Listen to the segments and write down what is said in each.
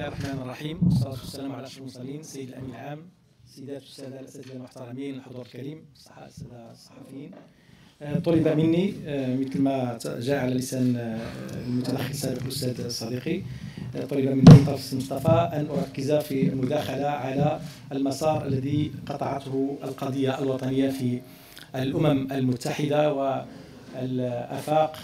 الله الرحمن الرحيم، والصلاة والسلام على أشرف المرسلين، سيد الأمين العام، سيدات والسادة الأساتذة المحترمين، الحضور الكريم، السادة الصحفيين. طلب مني مثل ما جاء على لسان المتدخل السابق الأستاذ صديقي، طلب مني طرف مصطفى أن أركز في المداخلة على المسار الذي قطعته القضية الوطنية في الأمم المتحدة والآفاق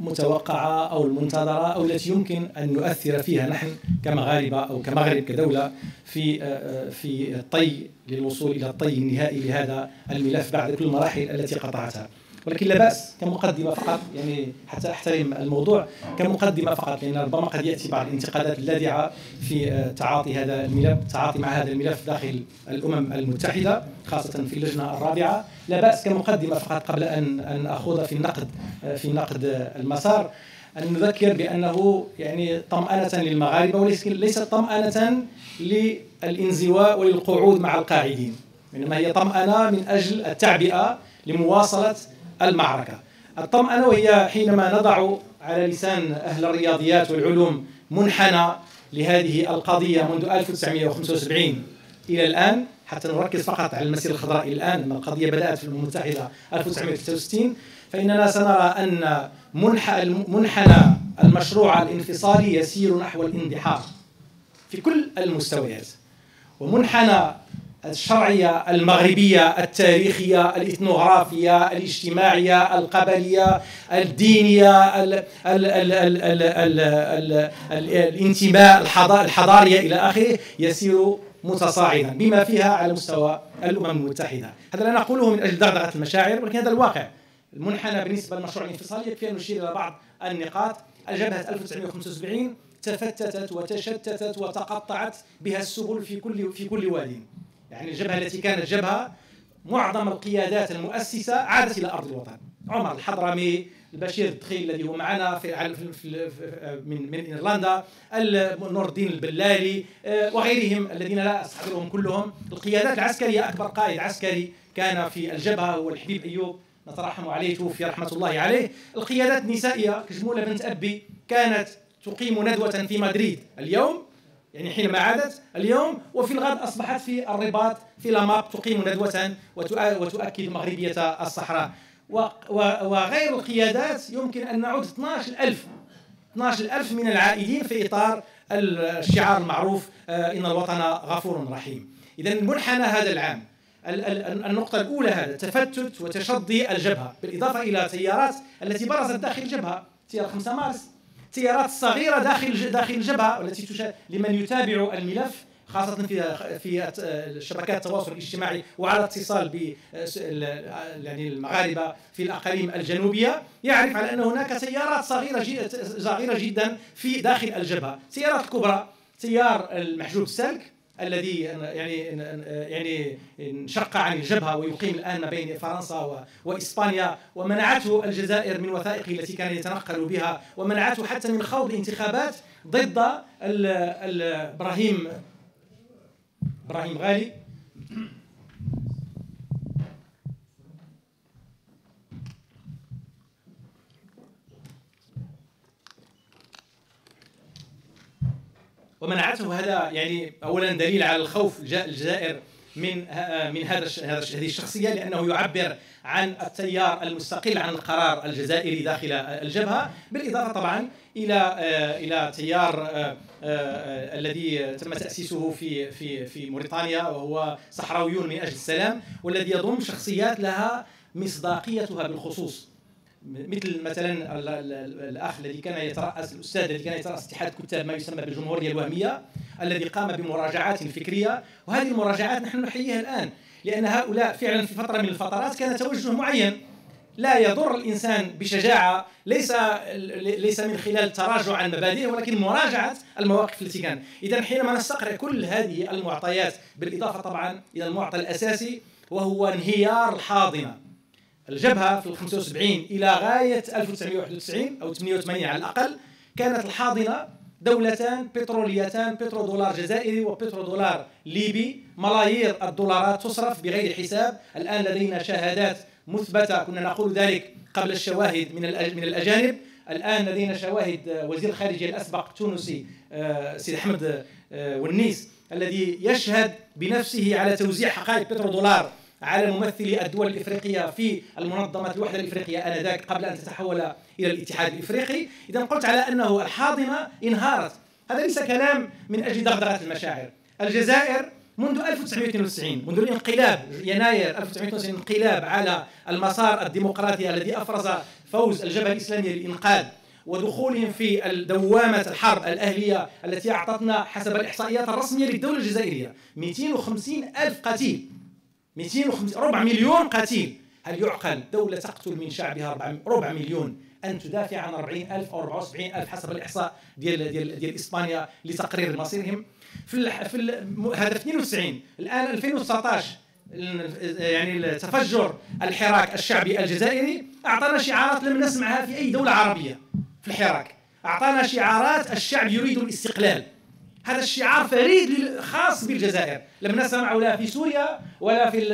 المتوقعة أو المنتظرة أو التي يمكن أن نؤثر فيها نحن كمغاربة أو كمغرب كدولة في الطي للوصول إلى الطي النهائي لهذا الملف بعد كل المراحل التي قطعتها. ولكن لا بأس كمقدمة فقط، يعني حتى أحترم الموضوع كمقدمة فقط، لأن ربما قد يأتي بعض الانتقادات اللاذعة في تعاطي هذا الملف، تعاطي مع هذا الملف داخل الأمم المتحدة خاصة في اللجنة الرابعة. لا بأس كمقدمة فقط قبل أن أخوض في نقد المسار، أن نذكر بأنه يعني طمأنة للمغاربة وليس طمأنة للانزواء وللقعود مع القاعدين، إنما هي طمأنة من أجل التعبئة لمواصلة المعركة. الطمأنة وهي حينما نضع على لسان أهل الرياضيات والعلوم منحنى لهذه القضية منذ 1975 إلى الآن، حتى نركز فقط على المسير الخضراء الآن، لما القضية بدأت في الأمم المتحدة 1966، فإننا سنرى أن منحنى المشروع الانفصالي يسير نحو الاندحار في كل المستويات، ومنحنى الشرعية المغربية التاريخية الإثنوغرافية الاجتماعية القبلية الدينية الانتماء الحضارية إلى آخره يسير متصاعدا، بما فيها على مستوى الأمم المتحدة. هذا لا نقوله من أجل دغدغة المشاعر، ولكن هذا الواقع المنحنى بالنسبة للمشروع الانفصالي. يكفي أن نشير إلى بعض النقاط. الجبهة 1975 تفتتت وتشتتت وتقطعت بها السبل في كل واد. يعني الجبهة التي كانت جبهة معظم القيادات المؤسسة عادت إلى أرض الوطن. عمر الحضرمي، البشير الدخيل الذي هو معنا من إيرلندا، نور الدين البلالي وغيرهم الذين لا أستحضرهم كلهم. القيادات العسكرية، أكبر قائد عسكري كان في الجبهة هو الحبيب ايوب، نترحم عليه، توفي رحمة الله عليه. القيادات النسائية كجمولة بنت أبي كانت تقيم ندوة في مدريد اليوم، يعني حينما عادت اليوم، وفي الغد أصبحت في الرباط في لاماب تقيم ندوة وتؤكد مغربية الصحراء. وغير القيادات يمكن أن نعد 12,000 من العائدين في إطار الشعار المعروف إن الوطن غفور رحيم. إذن منحنى هذا العام، النقطة الأولى هذا تفتت وتشظي الجبهة، بالإضافة إلى تيارات التي برزت داخل الجبهة، تيار 5 مارس، التيارات الصغيرة داخل الجبهة والتي لمن يتابع الملف خاصة في شبكات التواصل الاجتماعي وعلى اتصال ب يعني المغاربة في الأقاليم الجنوبية، يعرف على أن هناك تيارات صغيرة جدا في داخل الجبهة. تيارات كبرى، تيار المحجوب السلك الذي يعني انشق عن الجبهة ويقيم الآن ما بين فرنسا وإسبانيا، ومنعته الجزائر من وثائقه التي كان يتنقل بها، ومنعته حتى من خوض انتخابات ضد إبراهيم غالي. ومنعته هذا يعني أولا دليل على الخوف الجزائر من هذه الشخصية، لأنه يعبر عن التيار المستقل عن القرار الجزائري داخل الجبهة، بالإضافة طبعا إلى تيار الذي تم تأسيسه في موريتانيا، وهو صحراويون من أجل السلام، والذي يضم شخصيات لها مصداقيتها بالخصوص، مثلا الاخ الذي كان يترأس، الاستاذ الذي كان يترأس اتحاد كتاب ما يسمى بالجمهورية الوهمية، الذي قام بمراجعات فكرية، وهذه المراجعات نحن نحييها الآن، لأن هؤلاء فعلا في فترة من الفترات كان توجه معين لا يضر الإنسان بشجاعة، ليس من خلال تراجع عن مبادئه، ولكن مراجعة المواقف التي كان. إذا حينما نستقرأ كل هذه المعطيات، بالإضافة طبعا إلى المعطى الأساسي وهو انهيار الحاضنة، الجبهة في 75 إلى غاية 1991 أو 88 على الأقل كانت الحاضنة دولتان بتروليتان، بترودولار جزائري وبترودولار ليبي، ملايير الدولارات تصرف بغير حساب. الآن لدينا شهادات مثبتة، كنا نقول ذلك قبل الشواهد من الأجانب، الآن لدينا شواهد وزير الخارجية الأسبق التونسي سيدي احمد والنيس الذي يشهد بنفسه على توزيع حقائب بترودولار على ممثلي الدول الإفريقية في المنظمة الوحدة الإفريقية آنذاك قبل أن تتحول إلى الاتحاد الإفريقي. إذا قلت على أنه الحاضنة انهارت، هذا ليس كلام من أجل دغدغة المشاعر. الجزائر منذ 1992، منذ الانقلاب يناير 1992، انقلاب على المسار الديمقراطي الذي أفرز فوز الجبهة الإسلامية للإنقاذ ودخولهم في دوامة الحرب الأهلية التي أعطتنا حسب الإحصائيات الرسمية للدولة الجزائرية 250,000 قتيل، 4 مليون قتيل. هل يعقل دولة تقتل من شعبها 4 مليون أن تدافع عن 40,000 أو 74,000 حسب الإحصاء ديال إسبانيا لتقرير مصيرهم؟ هذا 92. الآن 2019 يعني تفجر الحراك الشعبي الجزائري أعطانا شعارات لم نسمعها في أي دولة عربية. في الحراك أعطانا شعارات الشعب يريد الاستقلال، هذا الشعار فريد خاص بالجزائر، لم نسمع ولا في سوريا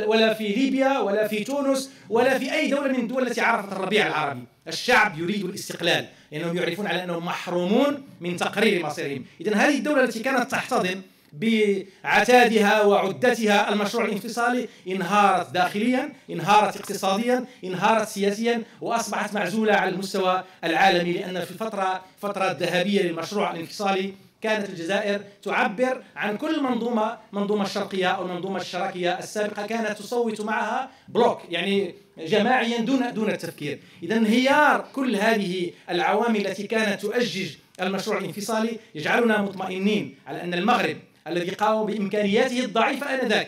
ولا في ليبيا ولا في تونس ولا في أي دولة من الدول التي عرفت الربيع العربي. الشعب يريد الاستقلال لأنهم يعرفون على أنهم محرومون من تقرير مصيرهم. إذن هذه الدولة التي كانت تحتضن بعتادها وعدتها المشروع الانفصالي انهارت داخليا، انهارت اقتصاديا، انهارت سياسيا، وأصبحت معزولة على المستوى العالمي، لأن في الفترة الذهبية للمشروع الانفصالي كانت الجزائر تعبر عن كل منظومة الشرقية أو المنظومة الشراكية السابقة كانت تصوت معها بلوك، يعني جماعيا دون التفكير. إذا انهيار كل هذه العوامل التي كانت تؤجج المشروع الانفصالي يجعلنا مطمئنين على أن المغرب الذي قام بإمكانياته الضعيفة آنذاك،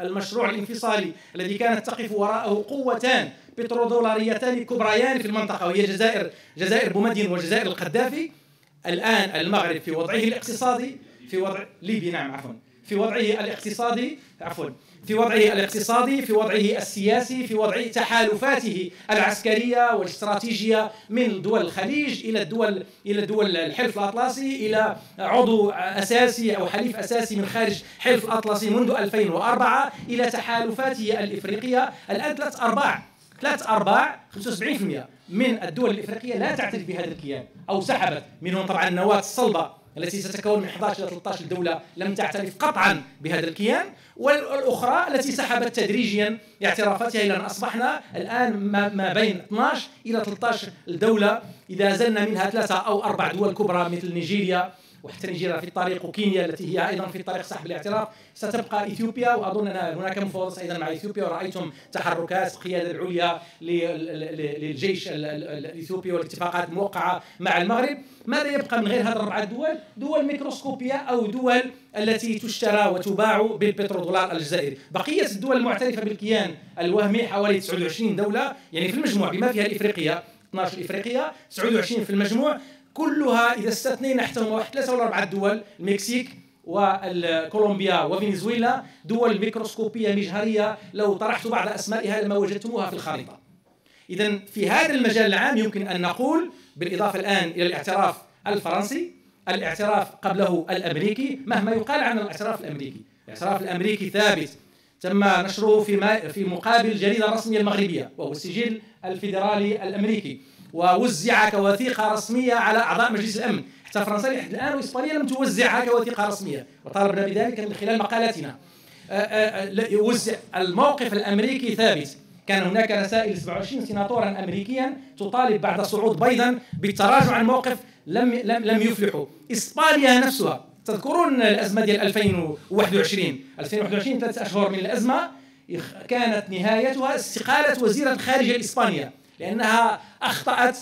المشروع الانفصالي الذي كانت تقف وراءه قوتان بترودولاريتان كبريان في المنطقة وهي جزائر بومدين وجزائر القذافي، الآن المغرب في وضعه الاقتصادي في وضع ليبيا في وضعه الاقتصادي، في وضعه السياسي، في وضع تحالفاته العسكرية والاستراتيجية من دول الخليج إلى دول الحلف الأطلسي، إلى عضو أساسي أو حليف أساسي من خارج الحلف الأطلسي منذ 2004، إلى تحالفاته الإفريقية. الآن 3/4 75% من الدول الإفريقية لا تعترف بهذا الكيان أو سحبت منهم، طبعا النواة الصلبة التي ستتكون من 11 إلى 13 دولة لم تعترف قطعا بهذا الكيان، والأخرى التي سحبت تدريجيا اعترافاتها إلى أن أصبحنا الآن ما بين 12 إلى 13 دولة، إذا زلنا منها 3 أو 4 دول كبرى مثل نيجيريا، وحتى نيجيريا في الطريق، وكينيا التي هي أيضا في الطريق سحب الاعتراف، ستبقى إثيوبيا، وأظن أن هناك مفاوضات أيضا مع إثيوبيا، ورأيتم تحركات القيادة العليا للجيش الإثيوبي والاتفاقات الموقعة مع المغرب. ماذا يبقى من غير هذه 4 دول؟ دول ميكروسكوبية أو دول التي تشترى وتباع بالبترودولار الجزائري. بقية الدول المعترفة بالكيان الوهمي حوالي 29 دولة، يعني في المجموع بما فيها الإفريقية 12 إفريقية 29 في المجموع، كلها إذا استثنينا حتى هم 3 ولا 4 دول، المكسيك وكولومبيا وفنزويلا، دول ميكروسكوبية مجهرية لو طرحت بعض أسمائها لما وجدتموها في الخريطة. إذا في هذا المجال العام يمكن أن نقول، بالإضافة الآن إلى الاعتراف الفرنسي، الاعتراف قبله الأمريكي، مهما يقال عن الاعتراف الأمريكي، الاعتراف الأمريكي ثابت تم نشره في مقابل الجريدة الرسمية المغربية وهو السجل الفيدرالي الأمريكي، ووزع كوثيقة رسمية على أعضاء مجلس الأمن، حتى فرنسا لحد الآن وإسبانيا لم توزعها كوثيقة رسمية، وطالبنا بذلك من خلال مقالاتنا. وزع الموقف الأمريكي ثابت، كان هناك رسائل 27 سناتورا أمريكيا تطالب بعد صعود بايدن بالتراجع عن موقف، لم يفلحوا. إسبانيا نفسها، تذكرون الأزمة ديال 2021 3 أشهر من الأزمة كانت نهايتها استقالة وزير الخارجية الإسبانية، لأنها أخطأت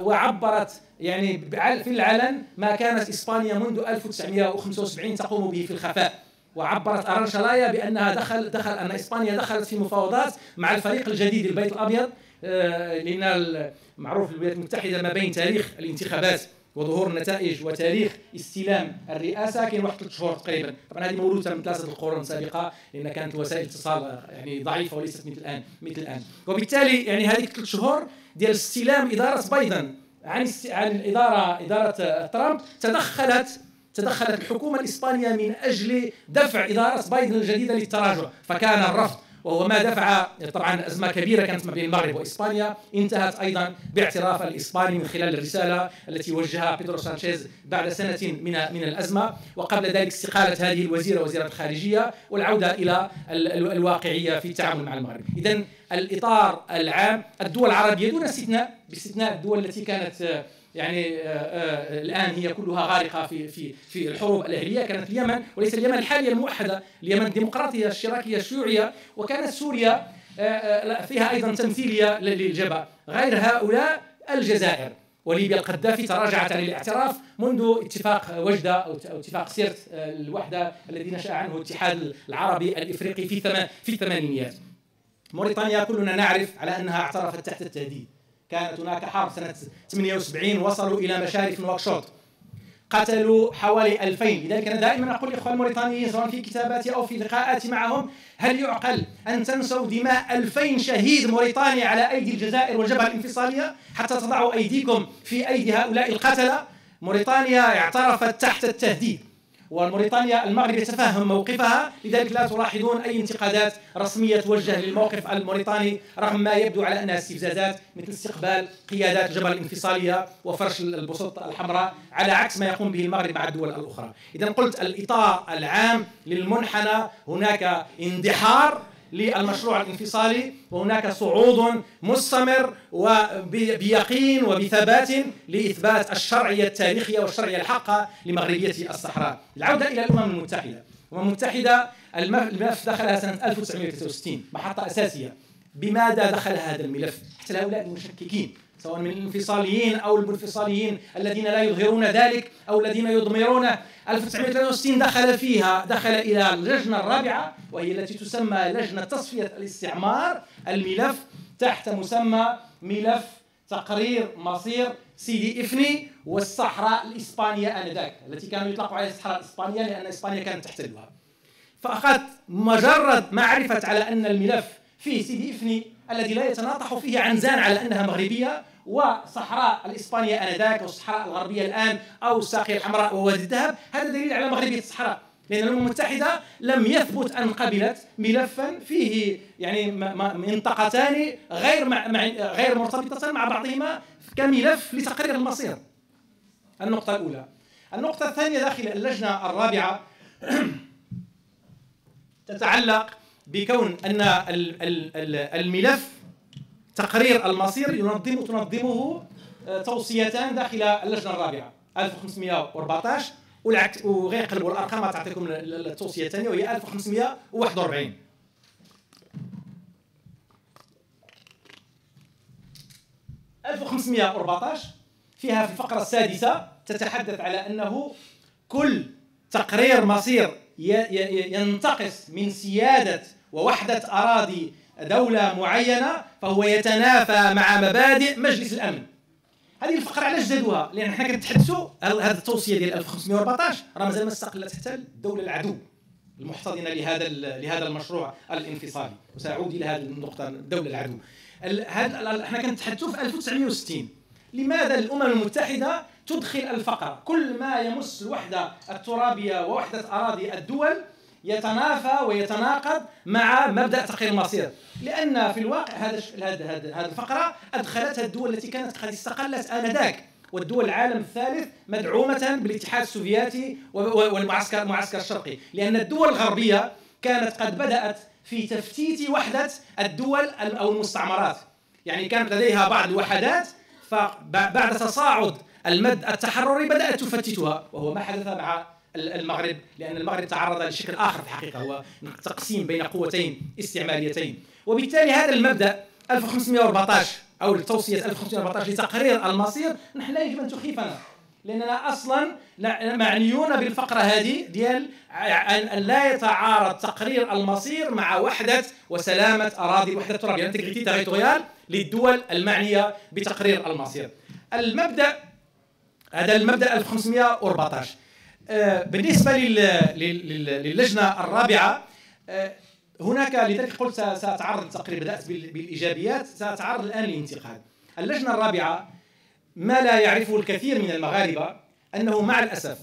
وعبرت يعني في العلن ما كانت إسبانيا منذ 1975 تقوم به في الخفاء، وعبرت أرانشلايا بأنها أن إسبانيا دخلت في مفاوضات مع الفريق الجديد للبيت الأبيض، لأن معروف الولايات المتحدة ما بين تاريخ الانتخابات وظهور النتائج وتاريخ استلام الرئاسة كاين 1 أو 3 شهور تقريبا، طبعا هذه موروثة من 3 القرون السابقة، لأن كانت وسائل اتصال يعني ضعيفة وليست مثل الآن، وبالتالي يعني هذه 3 شهور ديال استلام إدارة بايدن عن إدارة ترامب، تدخلت الحكومة الإسبانية من أجل دفع إدارة بايدن الجديدة للتراجع، فكان الرفض وهو ما دفع طبعا أزمة كبيرة كانت ما بين المغرب وإسبانيا، انتهت أيضا باعتراف الإسباني من خلال الرسالة التي وجهها بيدرو سانشيز بعد سنة من الأزمة، وقبل ذلك استقالة هذه الوزيرة وزيرة الخارجية والعودة إلى الواقعية في التعامل مع المغرب. إذن الإطار العام الدول العربية دون استثناء، باستثناء الدول التي كانت يعني الآن هي كلها غارقة في في في الحروب الأهلية، كانت اليمن، وليس اليمن الحالية الموحدة، اليمن الديمقراطية الشراكية الشيوعية، وكانت سوريا فيها أيضا تمثيلية للجبهة، غير هؤلاء الجزائر وليبيا. القذافي تراجعت عن الاعتراف منذ اتفاق وجدة أو اتفاق سيرت الوحدة الذي نشأ عنه الاتحاد العربي الإفريقي في الثمانينيات. موريتانيا كلنا نعرف على أنها اعترفت تحت التهديد، كانت هناك حرب سنة 78، وصلوا إلى مشارف نواكشوط، قتلوا حوالي 2000. لذلك أنا دائما أقول للإخوان الموريتانيين سواء في كتاباتي أو في لقاءاتي معهم، هل يعقل أن تنسوا دماء 2000 شهيد موريتاني على أيدي الجزائر والجبهة الانفصالية حتى تضعوا أيديكم في أيدي هؤلاء القتلة؟ موريتانيا اعترفت تحت التهديد، وموريتانيا المغرب يتفهم موقفها، لذلك لا تلاحظون أي انتقادات رسمية توجه للموقف الموريتاني رغم ما يبدو على أنها استفزازات، مثل استقبال قيادات الجبهة الانفصالية وفرش البسط الحمراء، على عكس ما يقوم به المغرب مع الدول الأخرى. إذا قلت الإطار العام للمنحنى، هناك اندحار للمشروع الانفصالي، وهناك صعود مستمر وبيقين وبثبات لإثبات الشرعية التاريخية والشرعية الحقة لمغربية الصحراء. العودة إلى الأمم المتحدة. الأمم المتحدة الملف دخلها سنة 1963 محطة أساسية. بماذا دخل هذا الملف؟ حتى هؤلاء المشككين سواء من الانفصاليين أو المنفصاليين الذين لا يظهرون ذلك أو الذين يضمرونه، 1963 دخل إلى اللجنة الرابعة، وهي التي تسمى لجنة تصفية الاستعمار، الملف تحت مسمى ملف تقرير مصير سيدي افني والصحراء الإسبانية آنذاك، التي كانوا يطلقوا عليها الصحراء الإسبانية لأن إسبانيا كانت تحتلها. فأخذت مجرد معرفة على أن الملف فيه سيدي افني الذي لا يتناطح فيه عنزان على أنها مغربية، وصحراء الإسبانية آنذاك والصحراء الغربية الآن أو الساقية الحمراء ووادي الذهب، هذا دليل على مغربية الصحراء، لأن الأمم المتحدة لم يثبت أن قبلت ملفا فيه يعني منطقتان غير مرتبطتان مع بعضهما كملف لتقرير المصير. النقطة الأولى. النقطة الثانية داخل اللجنة الرابعة تتعلق بكون أن الملف تقرير المصير تنظمه توصيتان داخل اللجنة الرابعة 1514، وغيقلبوا الأرقام تعطيكم التوصية الثانية وهي 1541. فيها في الفقرة السادسة تتحدث على أنه كل تقرير مصير ينتقص من سيادة ووحدة أراضي دولة معينة فهو يتنافى مع مبادئ مجلس الأمن. هذه الفقرة علاش زادوها؟ لأن حنا كنتحدثوا هذه التوصية ديال 1514 راه مازال ما استقلت حتى الدولة العدو المحتضنة لهذا المشروع الانفصالي، وسأعود إلى هذه النقطة الدولة العدو. حنا كنتحدثوا في 1960. لماذا الأمم المتحدة تدخل الفقرة كل ما يمس الوحدة الترابية ووحدة أراضي الدول يتنافى ويتناقض مع مبدأ تقرير المصير؟ لأن في الواقع هذه الفقرة أدخلتها الدول التي كانت قد استقلت آنذاك، والدول العالم الثالث مدعومة بالاتحاد السوفيتي والمعسكر الشرقي، لأن الدول الغربية كانت قد بدأت في تفتيت وحدة الدول أو المستعمرات، يعني كانت لديها بعض الوحدات فبعد تصاعد المد التحرري بدأت تفتتها، وهو ما حدث مع المغرب، لأن المغرب تعرض لشكل آخر في الحقيقة، هو تقسيم بين قوتين استعماريتين. وبالتالي هذا المبدأ 1514 أو التوصية 1514 لتقرير المصير نحن لا يجب أن تخيفنا، لأننا أصلا معنيون بالفقرة هذه ديال أن لا يتعارض تقرير المصير مع وحدة وسلامة أراضي الوحدة الترابية انتجريتي تيريتوريال للدول المعنية بتقرير المصير. المبدأ هذا المبدأ 1514. بالنسبة للجنة الرابعة هناك، لذلك قلت سأتعرض تقريبا، بدأت بالإيجابيات، سأتعرض الآن للانتقاد. اللجنة الرابعة ما لا يعرفه الكثير من المغاربة أنه مع الأسف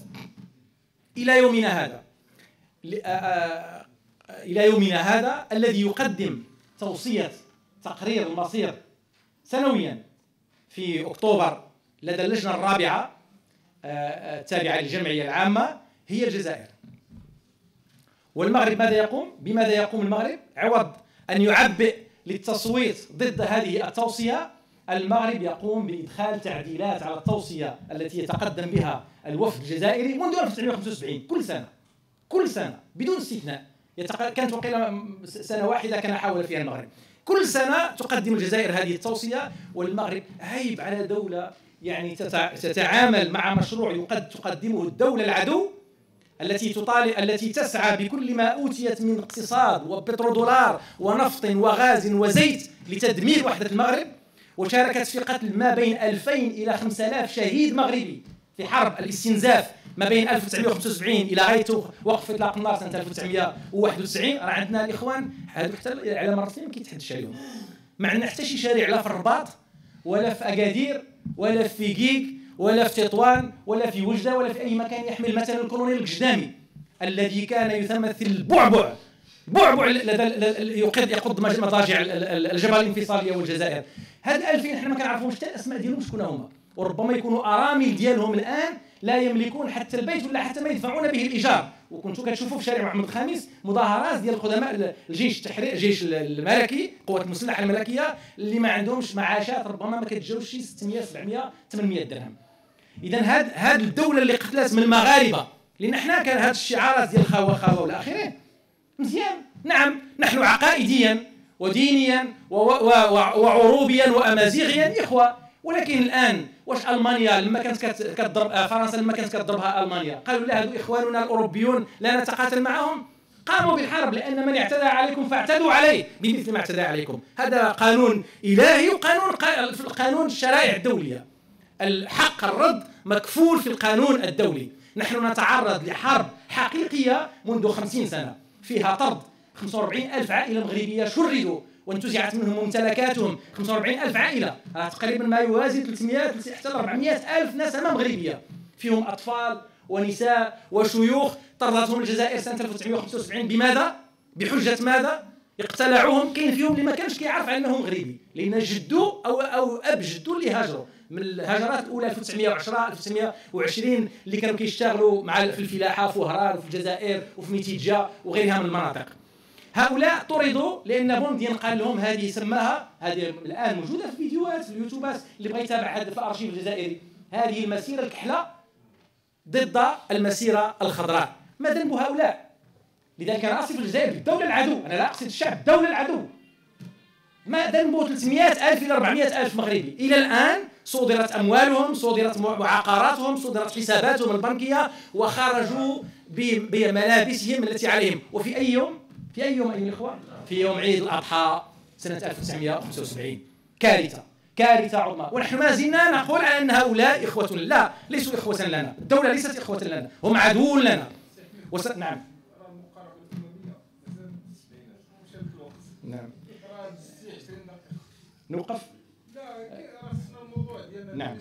إلى يومنا هذا إلى يومنا هذا الذي يقدم توصية تقرير المصير سنويا في أكتوبر لدى اللجنة الرابعة التابعة للجمعية العامة هي الجزائر. والمغرب ماذا يقوم؟ بماذا يقوم المغرب؟ عوض أن يعبئ للتصويت ضد هذه التوصية، المغرب يقوم بإدخال تعديلات على التوصية التي يتقدم بها الوفد الجزائري منذ 1975 كل سنة بدون استثناء. كانت وقيلة سنة واحدة كان حاول فيها المغرب. كل سنة تقدم الجزائر هذه التوصية، والمغرب عيب على دولة يعني تتعامل مع مشروع تقدمه الدولة العدو التي تسعى بكل ما أوتيت من اقتصاد وبترودولار ونفط وغاز وزيت لتدمير وحدة المغرب، وشاركت في قتل ما بين 2000 إلى 5000 شهيد مغربي في حرب الاستنزاف ما بين 1975 إلى غاية وقف إطلاق النار سنة 1991. راه عندنا الإخوان هادو حتى الإعلام الرسمي ما كيتحدش عليهم، ما عندنا حتى شي شارع لا في الرباط ولا في أكادير ولا في كيك ولا في تطوان ولا في وجدة ولا في أي مكان يحمل مثلا الكولونيل القشدامي الذي كان يتمثل البعبع يقود مضاجع الجبهة الانفصالية والجزائر. هاد 2000 حنا ما كنعرفوش حتى الأسماء ديالهم شكون هما، وربما يكونوا أرامل ديالهم الآن لا يملكون حتى البيت ولا حتى ما يدفعون به الإيجار. وكنتو كتشوفوا في شارع محمد الخامس مظاهرات ديال القدماء الجيش التحرير الجيش الملكي القوات المسلحة الملكية اللي ما عندهمش معاشات ربما ما كتجاوزش شي 600 700 800 درهم. إذا هاد الدولة اللي قتلت من المغاربة، لأن حنا كان هاد الشعارات ديال خاوة خاوة ولا آخره مزيان. نعم نحن عقائديا ودينيا وعروبيا وأمازيغيا إخوة، ولكن الآن واش ألمانيا لما كانت كتضرب فرنسا لما كانت كتضربها ألمانيا قالوا لا هذو إخواننا الأوروبيون لا نتقاتل معهم؟ قاموا بالحرب، لأن من اعتدى عليكم فاعتدوا عليه بمثل ما اعتدى عليكم. هذا قانون إلهي وقانون في القانون الشرائع الدولية، الحق الرد مكفول في القانون الدولي. نحن نتعرض لحرب حقيقية منذ 50 سنة فيها طرد 45000 عائلة مغربية شردوا وانتزعت منهم ممتلكاتهم، 45000 عائلة تقريبا ما يوازي 300 حتى 400000 نسمة مغربية فيهم أطفال ونساء وشيوخ طردتهم الجزائر سنة 1975. بماذا؟ بحجة ماذا؟ اقتلعوهم. كاين فيهم اللي ما كانش كيعرف انه مغربي لأن جدو أو أب جدو اللي هاجروا من الهجرات الأولى 1910 1920 اللي كانوا كيشتغلوا مع في الفلاحة في وهران وفي الجزائر وفي ميتيجا وغيرها من المناطق. هؤلاء طردوا لأن بومدين قال لهم هذه سماها، هذه الآن موجودة في فيديوهات في اليوتيوبات اللي بغى يتابع هذا في الأرشيف الجزائري، هذه المسيرة الكحلة ضد المسيرة الخضراء. ما ذنب هؤلاء؟ لذلك أنا أصف الجزائر بالدولة العدو، أنا لا أقصد الشعب، الدولة العدو. ما ذنبه 300000 إلى 400000 مغربي إلى الآن صدرت أموالهم، صدرت عقاراتهم، صدرت حساباتهم البنكية، وخرجوا بملابسهم التي عليهم. وفي أي يوم؟ في أي يوم أيها الإخوة؟ في يوم عيد الأضحى سنة 1975. كارثة عظمى. ونحن ما زلنا نقول على أن هؤلاء إخوة، لا ليسوا إخوة لنا، الدولة ليست إخوة لنا، هم عدو لنا. نعم. نعم. نوقف؟ نعم.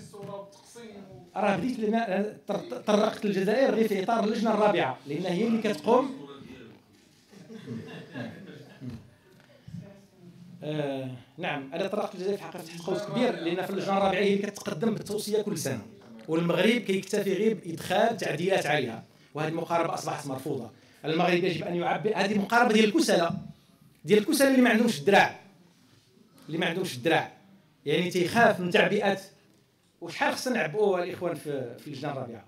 راه بديت لنا طرقت الجزائر غير في إطار اللجنة الرابعة لأن هي اللي كتقوم. نعم انا طرقت الجزائر في حقيقه قوس كبير لان في اللجنه الرابعه هي اللي كتقدم بالتوصيه كل سنه، والمغرب كيكتفي غير بادخال تعديلات عليها، وهذه المقاربه اصبحت مرفوضه. المغرب يجب ان يعبئ هذه المقاربه ديال الكسله، اللي ما عندهمش الدراع، يعني تيخاف من تعبئات. وشحال خصنا نعبئوا الاخوان في اللجنه الرابعه؟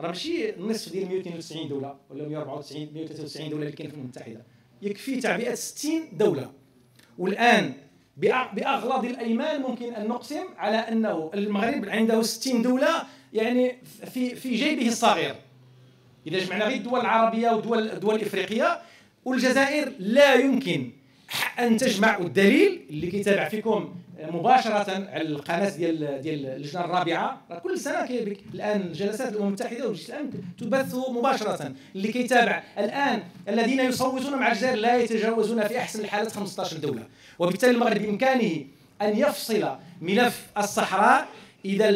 راه ماشي النصف ديال 192 دوله ولا 193 دوله اللي كاين في الامم المتحده، يكفي تعبئه 60 دوله. والآن بأغلظ الأيمان ممكن أن نقسم على أنه المغرب عنده 60 دولة يعني في جيبه الصغير إذا جمعنا غير الدول العربية والدول الإفريقية. والجزائر لا يمكن أن تجمع، والدليل اللي كيتابع فيكم مباشرة على القناة ديال اللجنة الرابعة كل سنة الآن جلسات الأمم المتحدة وجلسة الأمن تبث مباشرة. اللي كيتابع الآن الذين يصوتون مع الجزائر لا يتجاوزون في أحسن الحالات 15 دولة، وبالتالي المغرب بإمكانه أن يفصل ملف الصحراء إذا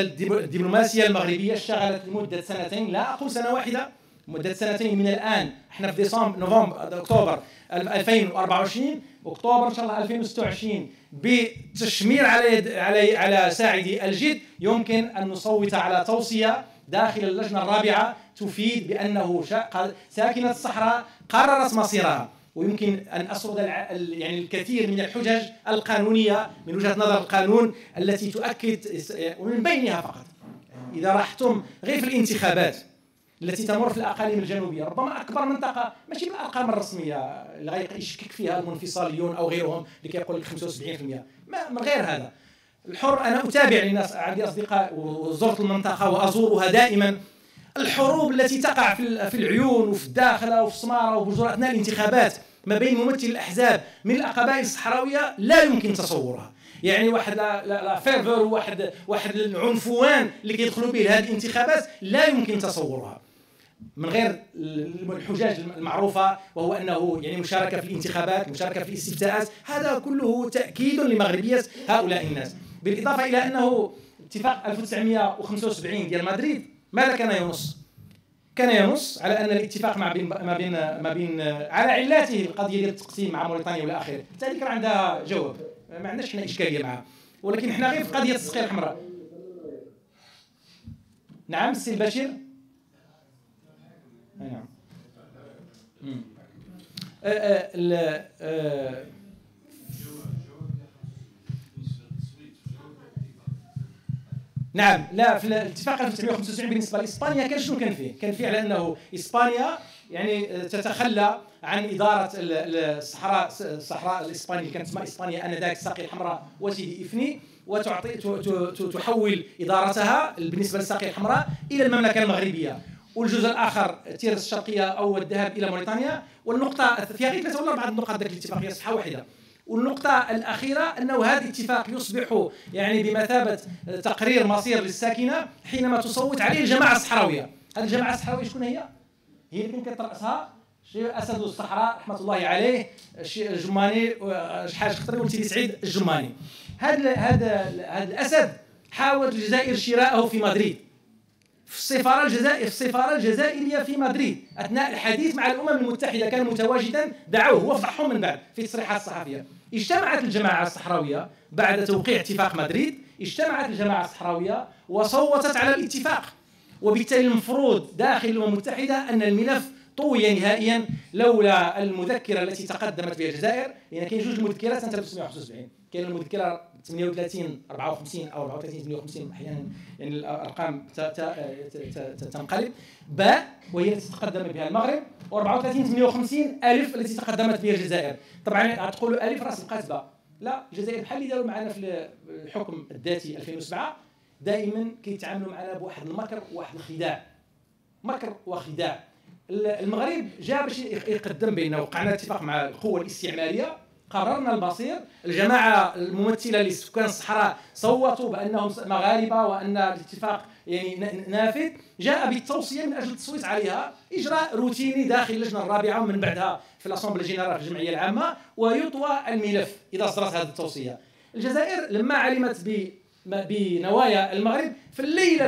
الدبلوماسية المغربية اشتغلت لمدة سنتين، لا أقول سنة واحدة، مدة سنتين من الآن، احنا في نوفمبر أكتوبر 2024، أكتوبر إن شاء الله 2026، بتشمير على ساعدي الجد، يمكن أن نصوت على توصية داخل اللجنة الرابعة تفيد بأنه ساكنة الصحراء قررت مصيرها. ويمكن أن أسرد يعني الكثير من الحجج القانونية من وجهة نظر القانون التي تؤكد، ومن بينها فقط إذا رحتم غير في الانتخابات التي تمر في الأقاليم الجنوبية، ربما أكبر منطقة ماشي بالأرقام الرسمية اللي يشكك فيها المنفصاليون أو غيرهم اللي كيقول لك 75%، من غير هذا الحر. أنا أتابع لناس، عندي أصدقاء وزرت المنطقة وأزورها دائما. الحروب التي تقع في العيون وفي الداخلة وفي السمارة وبجرة أثناء الانتخابات ما بين ممثل الأحزاب من القبائل الصحراوية لا يمكن تصورها، يعني واحد لا فيرفر واحد العنفوان اللي كيدخلوا به لهذه الانتخابات لا يمكن تصورها، من غير الحجاج المعروفة، وهو أنه يعني مشاركة في الانتخابات، مشاركة في الاستفتاءات، هذا كله تأكيد لمغربية هؤلاء الناس. بالإضافة إلى أنه اتفاق 1975 ديال مدريد ماذا كان ينص؟ كان ينص على أن الاتفاق ما بين على علاته القضية ديال التقسيم مع موريتانيا والى اخره، حتى كان عندها جواب، ما عندناش حنا إشكالية معها، ولكن حنا غير في قضية الساقية الحمراء. نعم السي البشير؟ نعم. نعم، لا، في الاتفاق 1975 بالنسبه لاسبانيا كان شنو كان فيه؟ كان فيه على انه اسبانيا يعني تتخلى عن اداره الصحراء الاسبانيه اللي كانت اسمها اسبانيا انذاك الساقية الحمراء وسيدي افني، وتعطي تحول ادارتها بالنسبه للساقية الحمراء الى المملكه المغربيه، والجزء الاخر تيرس الشرقيه او الذهاب الى موريتانيا، والنقطه فيها غير ثلاثه ولا اربعه النقط ذاك الاتفاقيه صحه واحده. والنقطة الأخيرة أنه هذا الاتفاق يصبح يعني بمثابة تقرير مصير للساكنة حينما تصوت عليه الجماعة الصحراوية. هذه الجماعة الصحراوية شكون هي؟ هي اللي كانت رأسها شي أسد الصحراء رحمة الله عليه، شي الجماني شحاش قطري وسيدي سعيد الجماني. هذا الأسد حاولت الجزائر شراءه في مدريد، في السفارة الجزائرية في مدريد أثناء الحديث مع الأمم المتحدة، كان متواجدا، دعوه وفضحهم من بعد في تصريحات صحفية. اجتمعت الجماعة الصحراوية بعد توقيع اتفاق مدريد، اجتمعت الجماعة الصحراوية وصوتت على الاتفاق، وبالتالي المفروض داخل الأمم المتحدة أن الملف طوي نهائيا لولا المذكرة التي تقدمت بها الجزائر. يعني كاين جوج مذكرات سنة 1975، كاين المذكرة 38 54 أو 34 58 أحيانا، يعني الأرقام تنقلب باء، وهي التي تقدم بها المغرب، و 34 58 ألف التي تقدمت بها الجزائر. طبعا تقولوا ألف راس بقات باء، لا، الجزائر بحال اللي داروا معنا في الحكم الذاتي 2007 دائما كيتعاملوا معنا بواحد المكر وواحد الخداع، مكر وخداع. المغرب جاء باش يقدم بيننا، وقعنا اتفاق مع القوة الاستعمارية، قررنا المصير، الجماعة الممثلة لسكان الصحراء صوتوا بأنهم مغاربة وأن الاتفاق يعني نافذ، جاء بالتوصية من أجل التصويت عليها، إجراء روتيني داخل اللجنة الرابعة ومن بعدها في الأسامبل الجنرال في الجمعية العامة، ويطوى الملف إذا صدرت هذه التوصية. الجزائر لما علمت بنوايا المغرب في الليله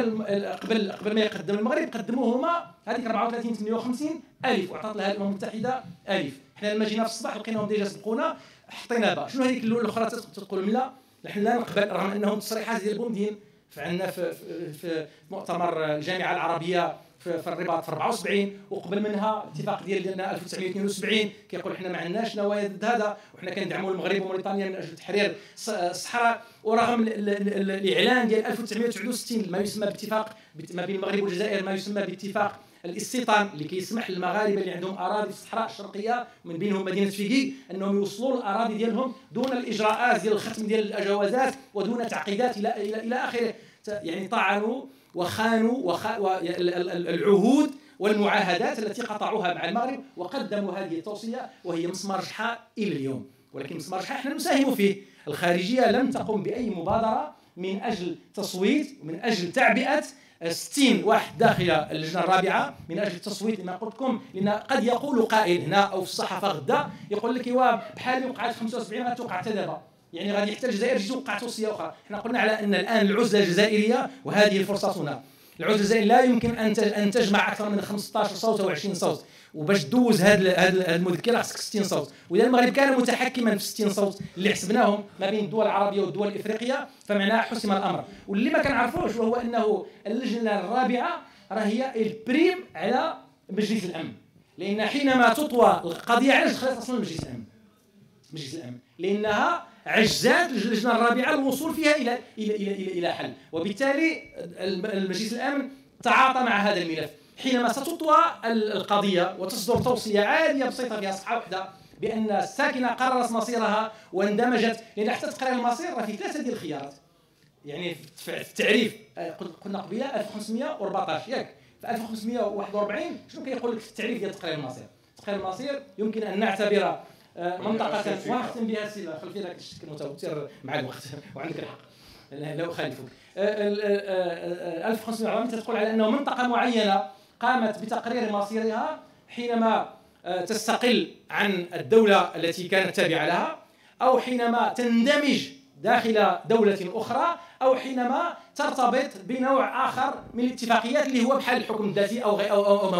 قبل ما يقدم المغرب قدموهما هذيك 34 58 الف، وعطات لها الامم المتحده الف. حنا لما جينا في الصباح لقيناهم ديجا سبقونا، حطينا باء. شنو هذيك الاخرى تقول لا، نحن لا نقبل، رغم انهم تصريحات ديال بومدين عندنا في مؤتمر الجامعه العربيه في الرباط في 74، وقبل منها اتفاق ديالنا 1972 كيقول حنا ما عندناش نوايا ضد هذا، وحنا كندعموا المغرب وموريتانيا من اجل تحرير الصحراء. ورغم الاعلان ديال 1969 ما يسمى باتفاق ما بين المغرب والجزائر، ما يسمى باتفاق الاستيطان، اللي كيسمح للمغاربه اللي عندهم اراضي في الصحراء الشرقيه من بينهم مدينه فيكي انهم يوصلوا للاراضي ديالهم دون الاجراءات ديال الختم ديال الجوازات ودون تعقيدات الى اخره. يعني طعنوا وخانوا العهود والمعاهدات التي قطعوها مع المغرب، وقدموا هذه التوصية وهي مسمار شحاء إلى اليوم. ولكن مسمار شحاء نحن نساهم فيه، الخارجية لم تقم بأي مبادرة من أجل تصويت، من أجل تعبئة 60 واحد داخل اللجنة الرابعة من أجل التصويت لما قلت لكم. لأن قد يقول قائل هنا أو في الصحافة غدا يقول لك إوا بحال وقعت 75 غتوقع حتى دابا، يعني غادي حتى الجزائر توقع توصية أخرى. حنا قلنا على أن الآن العزلة الجزائرية وهذه فرصتنا. العود الجزائري لا يمكن ان تجمع اكثر من 15 صوت او 20 صوت، وباش تدوز هذه المذكره خصك 60 صوت، واذا المغرب كان متحكما في 60 صوت اللي حسبناهم ما بين الدول العربيه والدول الافريقيه فمعناها حسم الامر. واللي ما كنعرفوش وهو انه اللجنه الرابعه راه هي البريم على مجلس الامن، لان حينما تطوى القضيه علاش خلات اصلا مجلس الامن؟ مجلس الامن لانها عجزات اللجنه الرابعه الوصول فيها الى الى الى الى, إلى حل، وبالتالي مجلس الامن تعاطى مع هذا الملف. حينما ستطوى القضيه وتصدر توصيه عاليه بسيطه فيها صفحه واحده بان الساكنه قررت مصيرها واندمجت، لان حتى تقرير المصير راه في ثلاثه ديال الخيارات، يعني في التعريف قلنا قبيله 1514 ياك، في 1541 شنو كيقول لك في التعريف ديال تقرير المصير؟ تقرير المصير يمكن ان نعتبره منطقة ونختم بها السيدة خلفي لك الشكل متوتر مع الوقت وعندك الحق لو خالفك. 1540 تقول على أنه منطقة معينة قامت بتقرير مصيرها حينما تستقل عن الدولة التي كانت تابعة لها، أو حينما تندمج داخل دولة أخرى، أو حينما ترتبط بنوع آخر من الاتفاقيات اللي هو بحال الحكم الذاتي أو ما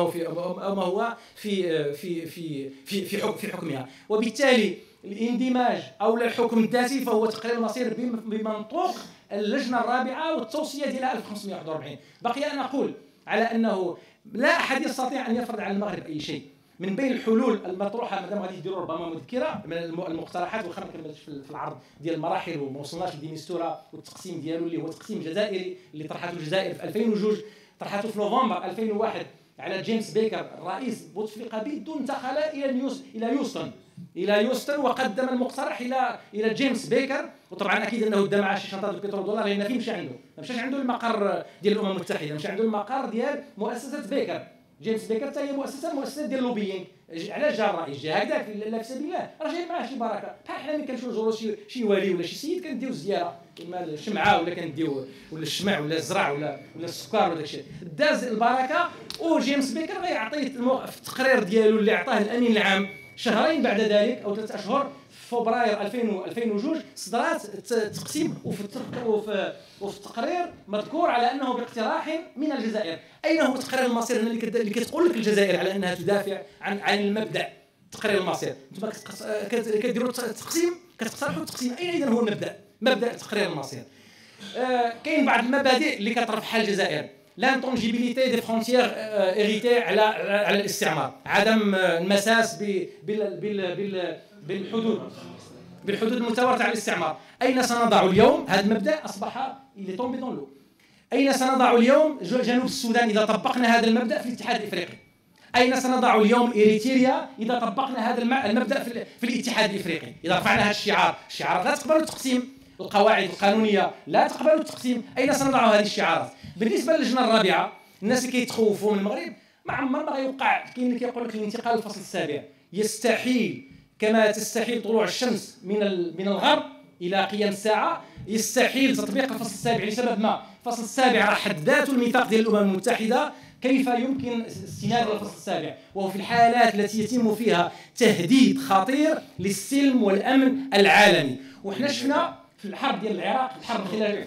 هو في حكمها. وبالتالي الاندماج أو الحكم الذاتي فهو تقرير المصير بمنطوق اللجنة الرابعة والتوصية ديالها 1541. بقي أن أقول على أنه لا أحد يستطيع أن يفرض على المغرب أي شيء. من بين الحلول المطروحه مادام غادي يديروا ربما مذكره من المقترحات، واخا ما كملتش في العرض ديال المراحل وما وصلناش للديميستوره والتقسيم ديالو اللي هو تقسيم جزائري اللي طرحته الجزائر في 2002، طرحته في نوفمبر 2001 على جيمس بيكر الرئيس بوتفليقه، بدون انتقل الى يوستن وقدم المقترح الى جيمس بيكر، وطبعا اكيد انه بدا معاه شي شنطه البترول دولار لان فين مشى عنده؟ ما مشاش عنده المقر ديال الامم المتحده، مشى عنده المقر ديال مؤسسه بيكر. جيمس بيكر حتى هي مؤسسه ديال اللوبيين، علاش جا الرئيس؟ جا هكذا في سبيل الله، راه جاي معاه شي بركه، بحال حنا ملي كنشوفوا شي والي ولا شي سيد كنديو الزياره، اما الشمعه ولا كنديو ولا الشمع ولا الزرع ولا السكر ولا داكشي، داز البركه. وجيمس بيكر غيعطيه في التقرير ديالو اللي عطاه الامين العام شهرين بعد ذلك او 3 أشهر في فبراير 2002 صدرات التقسيم، وفي التقرير مذكور على انه باقتراح من الجزائر. اين هو تقرير المصير اللي كتقول لك الجزائر على انها تدافع عن المبدا تقرير المصير؟ انتم كديروا التقسيم كتقترحوا التقسيم، اين اذا هو المبدا؟ مبدا تقرير المصير. كاين بعض المبادئ اللي كترفعها الجزائر، لانتونجيبيليتي دي فرونتيير اريتي على الاستعمار، عدم المساس بالحدود المتورطه على الاستعمار. اين سنضع اليوم هذا المبدا؟ اصبح اللي طومبي دون لو. اين سنضع اليوم جنوب السودان اذا طبقنا هذا المبدا في الاتحاد الافريقي؟ اين سنضع اليوم اريتريا اذا طبقنا هذا المبدا في الاتحاد الافريقي؟ اذا رفعنا هذا الشعار لا تقبل التقسيم، القواعد القانونيه لا تقبل التقسيم، اين سنضع هذه الشعارات؟ بالنسبه للجنه الرابعه، الناس اللي كيتخوفوا من المغرب ما عمر ما غيوقع، كاين اللي كيقول لك الانتقال للفصل السابع يستحيل كما تستحيل طلوع الشمس من الغرب الى قيام الساعه، يستحيل تطبيق الفصل السابع لسبب ما، الفصل السابع راه حد ذاته الميثاق ديال الامم المتحده، كيف يمكن استناد الفصل السابع وهو في الحالات التي يتم فيها تهديد خطير للسلم والامن العالمي. وحنا شفنا في الحرب ديال العراق،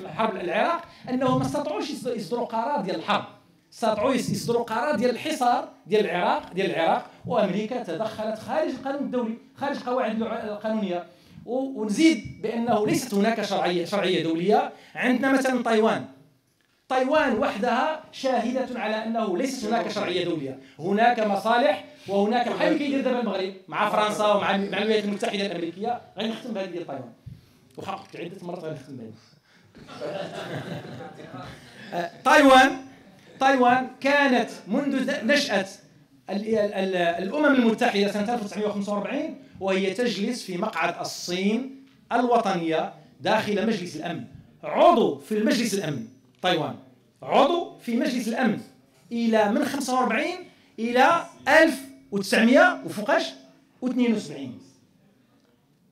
الحرب العراق انه ما استطاعوش يصدروا قرار ديال الحرب، استطاعوا يصدروا قرار ديال الحصار ديال العراق، وامريكا تدخلت خارج القانون الدولي، خارج القواعد القانونيه. ونزيد بانه ليست هناك شرعيه دوليه. عندنا مثلا تايوان وحدها شاهده على انه ليست هناك شرعيه دوليه، هناك مصالح وهناك بحال اللي كيدير دابا المغرب مع فرنسا ومع الولايات المتحده الامريكيه. غنختم بهذه ديال تايوان، وحققت عدة مرات غنختم بها. تايوان كانت منذ نشأة الأمم المتحدة سنة 1945 وهي تجلس في مقعد الصين الوطنية داخل مجلس الأمن، عضو في مجلس الأمن، تايوان عضو في مجلس الأمن إلى من 45 إلى 1972.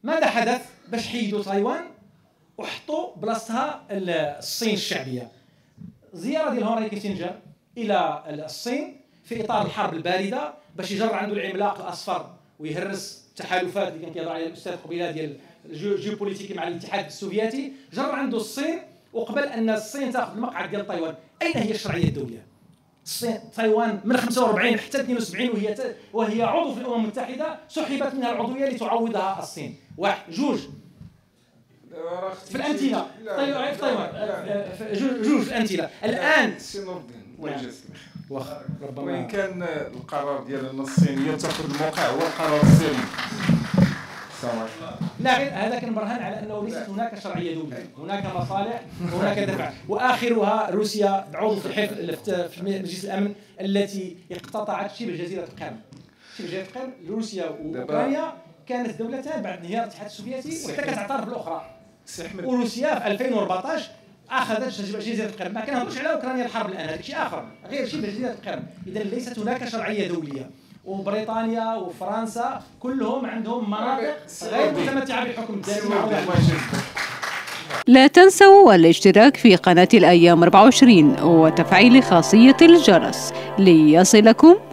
ماذا حدث باش حيدوا تايوان وحطوا بلاصتها الصين الشعبيه؟ زياره ديال هنري كيسنجر الى الصين في اطار الحرب البارده باش يجر عنده العملاق الاصفر ويهرس التحالفات اللي كان كيهضر عليها الاستاذ قبيله ديال الجيوبوليتيكي مع الاتحاد السوفيتي، جر عنده الصين وقبل ان الصين تاخذ المقعد ديال تايوان، اين هي الشرعيه الدوليه؟ الصين تايوان من 45 حتى 72 وهي عضو في الامم المتحده سحبت منها العضويه لتعوضها الصين. واحد جوج في الامثله جوج الامثله الان واخا ربما وإن كان القرار ديال النص الصيني تاخذ الموقع هو القرار الصيني. لا غير هذا كنبرهن على انه ليست هناك شرعيه دوليه، هناك مصالح وهناك دفع، واخرها روسيا بعضو في الحلف في مجلس الامن التي اقتطعت شبه جزيره القرم. شبه جزيره القرم روسيا واوكرانيا كانت دولتان بعد انهيار الاتحاد السوفيتي وحتى كتعترف بالاخرى. وروسيا في 2014 اخذت جزيره القرم، ما كنهضرش على اوكرانيا الحرب الان، هذا شيء اخر غير شبه جزيره القرم. اذا ليست هناك شرعيه دوليه، وبريطانيا وفرنسا كلهم عندهم مناطق غير متمتعه بالحكم الدولي. لا تنسوا الاشتراك في قناه الايام 24 وتفعيل خاصيه الجرس ليصلكم